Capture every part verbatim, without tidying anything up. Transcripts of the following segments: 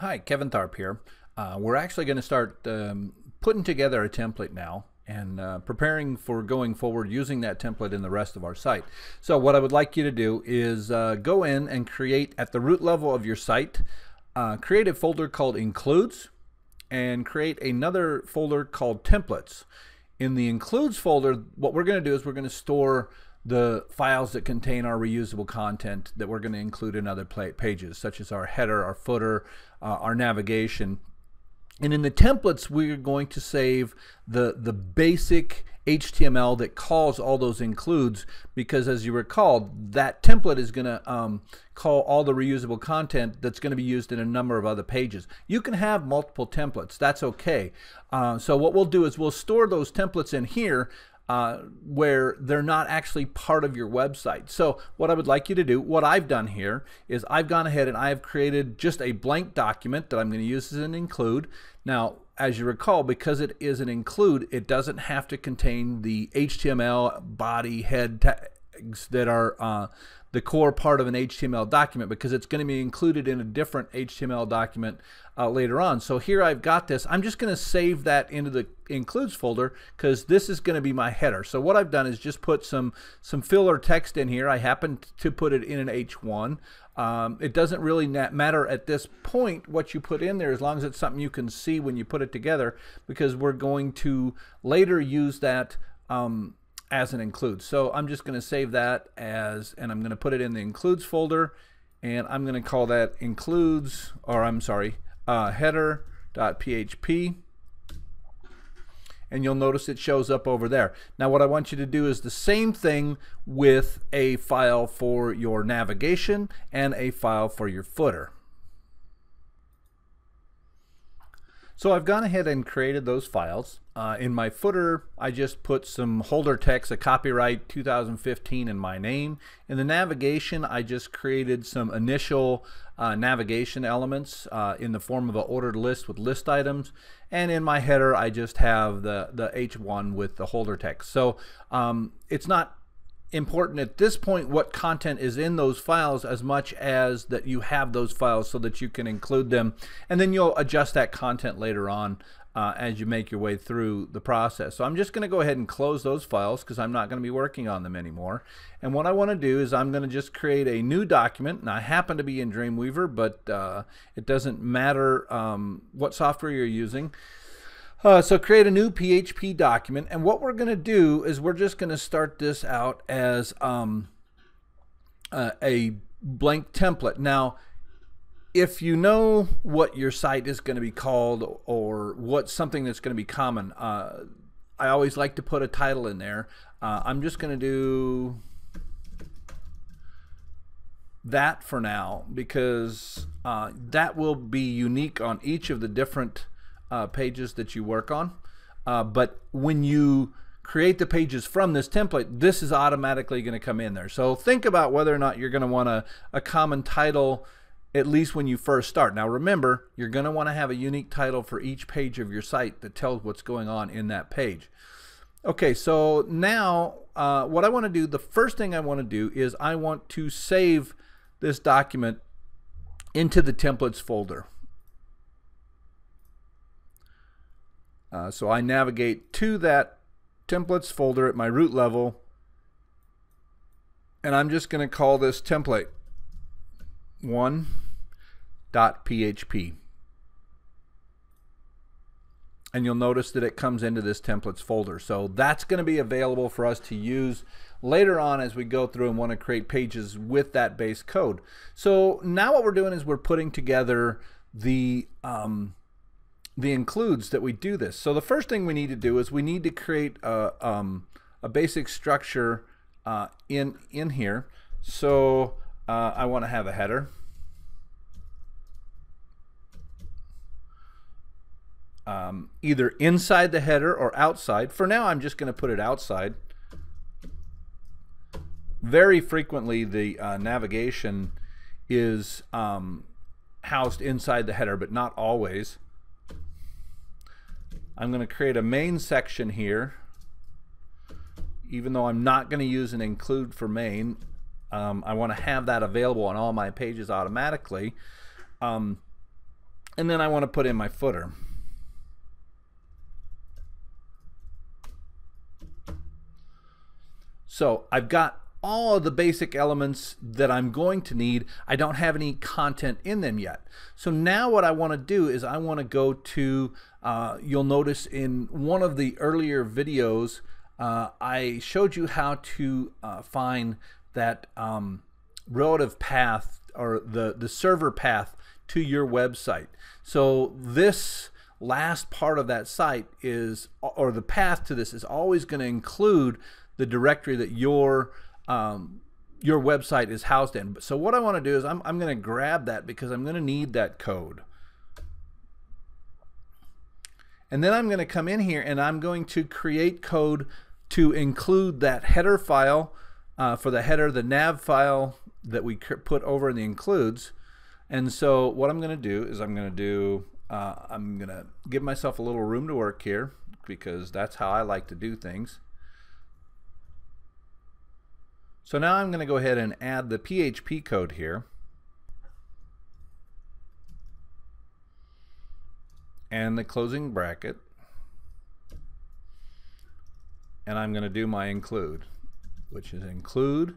Hi, Kevin Tharp here. Uh, we're actually going to start um, putting together a template now and uh, preparing for going forward using that template in the rest of our site. So what I would like you to do is uh, go in and create at the root level of your site, uh, create a folder called Includes and create another folder called Templates. In the Includes folder, what we're going to do is we're going to store the files that contain our reusable content that we're going to include in other pages, such as our header, our footer, uh, our navigation. And in the templates, we're going to save the, the basic H T M L that calls all those includes, because as you recall, that template is going to um, call all the reusable content that's going to be used in a number of other pages. You can have multiple templates. That's okay. Uh, so what we'll do is we'll store those templates in here, Uh, where they're not actually part of your website. So what I would like you to do, what I've done here, is I've gone ahead and I've created just a blank document that I'm going to use as an include. Now, as you recall, because it is an include, it doesn't have to contain the H T M L body head tags that are uh, the core part of an H T M L document, because it's going to be included in a different H T M L document uh, later on. So here I've got this. I'm just going to save that into the includes folder because this is going to be my header. So what I've done is just put some some filler text in here. I happen to put it in an H one. Um, it doesn't really matter at this point what you put in there, as long as it's something you can see when you put it together, because we're going to later use that um, as an include. So I'm just going to save that as, and I'm going to put it in the includes folder, and I'm going to call that includes, or I'm sorry, uh, header dot P H P. And you'll notice it shows up over there. Now what I want you to do is the same thing with a file for your navigation and a file for your footer. So I've gone ahead and created those files. Uh, in my footer, I just put some holder text, a copyright two thousand fifteen in my name. In the navigation, I just created some initial uh, navigation elements uh, in the form of an ordered list with list items. And in my header, I just have the, the H one with the holder text. So um, it's not important at this point what content is in those files as much as that you have those files so that you can include them, and then you'll adjust that content later on uh, as you make your way through the process. So I'm just going to go ahead and close those files because I'm not going to be working on them anymore. And what I want to do is I'm going to just create a new document, and I happen to be in Dreamweaver, but uh, it doesn't matter um, what software you're using. Uh, so create a new P H P document, and what we're going to do is we're just going to start this out as um, uh, a blank template. Now, if you know what your site is going to be called or what something that's going to be common, uh, I always like to put a title in there. Uh, I'm just going to do that for now because uh, that will be unique on each of the different Uh, pages that you work on, uh, but when you create the pages from this template, this is automatically going to come in there. So think about whether or not you're going to want a, a common title, at least when you first start. Now remember, you're going to want to have a unique title for each page of your site that tells what's going on in that page. Okay, so now uh, what I want to do, the first thing I want to do is I want to save this document into the templates folder. Uh, so I navigate to that templates folder at my root level, and I'm just going to call this template one dot P H P. And you'll notice that it comes into this templates folder. So that's going to be available for us to use later on as we go through and want to create pages with that base code. So now what we're doing is we're putting together the um, the includes that we do this. So the first thing we need to do is we need to create a, um, a basic structure uh, in, in here. So uh, I want to have a header. Um, either inside the header or outside. For now, I'm just going to put it outside. Very frequently, the uh, navigation is um, housed inside the header, but not always. I'm going to create a main section here, even though I'm not going to use an include for main. Um, I want to have that available on all my pages automatically. Um, And then I want to put in my footer. So I've got all of the basic elements that I'm going to need. I don't have any content in them yet. So now what I want to do is I want to go to, uh, you'll notice in one of the earlier videos, uh, I showed you how to uh, find that um, relative path or the, the server path to your website. So this last part of that site is, or the path to this is always going to include the directory that your Um, your website is housed in. So what I want to do is I'm, I'm going to grab that because I'm going to need that code. And then I'm going to come in here and I'm going to create code to include that header file uh, for the header, the nav file that we put over in the includes. And so what I'm going to do is I'm going to do, uh, I'm going to give myself a little room to work here because that's how I like to do things. So now I'm going to go ahead and add the P H P code here. And the closing bracket. And I'm going to do my include, which is include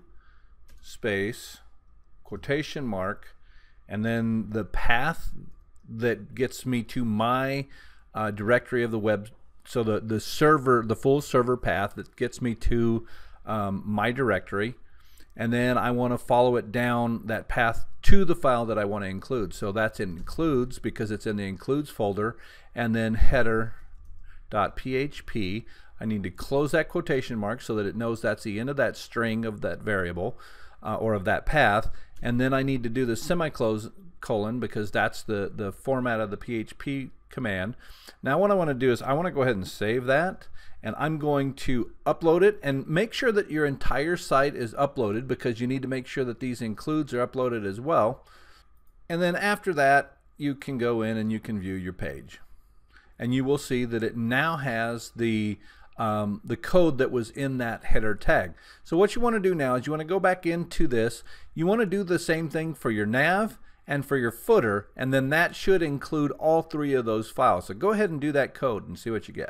space quotation mark and then the path that gets me to my uh, directory of the web. So the, the server, the full server path that gets me to Um, my directory, and then I want to follow it down that path to the file that I want to include. So that's includes because it's in the includes folder, and then header.php. I need to close that quotation mark so that it knows that's the end of that string of that variable uh, or of that path, and then I need to do the semicolon because that's the, the format of the P H P command. Now what I want to do is I want to go ahead and save that, and I'm going to upload it, and make sure that your entire site is uploaded because you need to make sure that these includes are uploaded as well. And then after that you can go in and you can view your page, and you will see that it now has the um, the code that was in that header tag. So what you want to do now is you want to go back into this. You want to do the same thing for your nav and for your footer, and then that should include all three of those files. So go ahead and do that code and see what you get.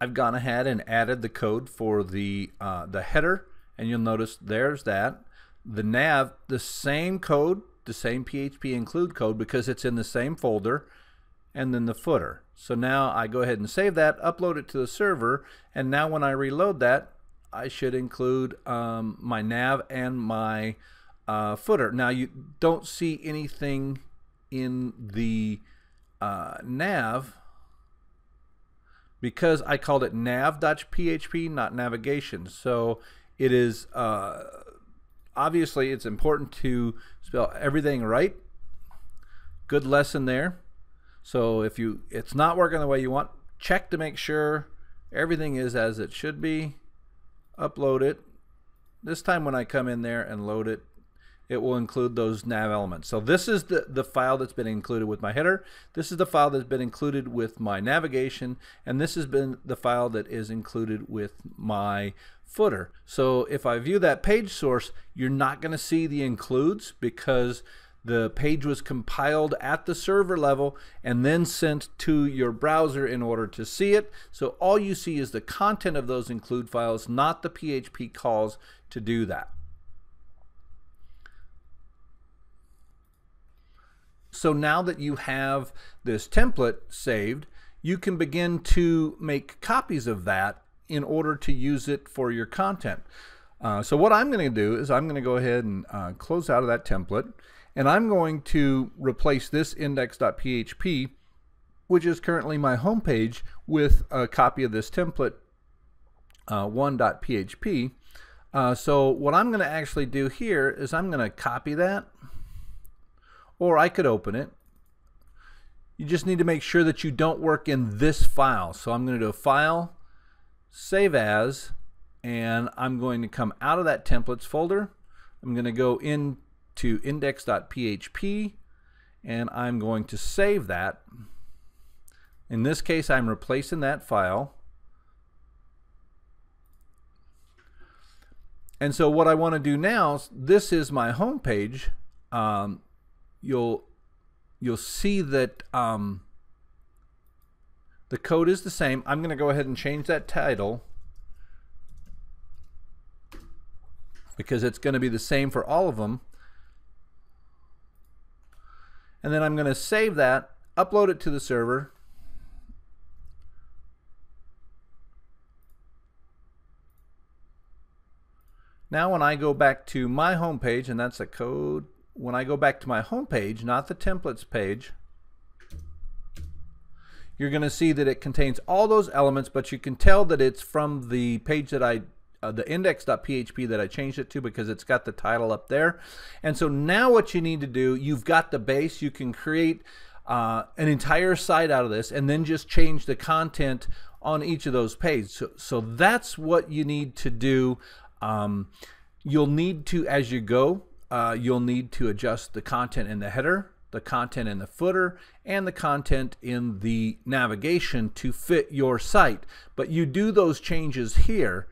I've gone ahead and added the code for the uh, the header, and you'll notice there's that. The nav, the same code, the same P H P include code because it's in the same folder, and then the footer. So now I go ahead and save that, upload it to the server, and now when I reload that, I should include um, my nav and my Uh, footer. Now you don't see anything in the uh, nav because I called it nav.php, not navigation. So it is uh, obviously it's important to spell everything right. Good lesson there. So if you it's not working the way you want, check to make sure everything is as it should be. Upload it. This time when I come in there and load it, it will include those nav elements. So this is the, the file that's been included with my header. This is the file that's been included with my navigation. And this has been the file that is included with my footer. So if I view that page source, you're not going to see the includes because the page was compiled at the server level and then sent to your browser in order to see it. So all you see is the content of those include files, not the P H P calls to do that. So now that you have this template saved, you can begin to make copies of that in order to use it for your content. Uh, so what I'm going to do is I'm going to go ahead and uh, close out of that template, and I'm going to replace this index.php, which is currently my home page, with a copy of this template uh, one.php. Uh, so what I'm going to actually do here is I'm going to copy that, or I could open it. You just need to make sure that you don't work in this file. So I'm going to do a file, save as, and I'm going to come out of that templates folder. I'm going to go into index.php, and I'm going to save that. In this case, I'm replacing that file. And so what I want to do now, this is my home page. Um, You'll you'll see that um, the code is the same. I'm going to go ahead and change that title because it's going to be the same for all of them. And then I'm going to save that, upload it to the server. Now when I go back to my home page, and that's a code, when I go back to my home page, not the templates page, you're going to see that it contains all those elements, but you can tell that it's from the page that I Uh, the index dot P H P that I changed it to, because it's got the title up there. And so now what you need to do, you've got the base, you can create uh, an entire site out of this and then just change the content on each of those pages. So, so that's what you need to do. Um, you'll need to, as you go, uh, you'll need to adjust the content in the header, the content in the footer, and the content in the navigation to fit your site. But you do those changes here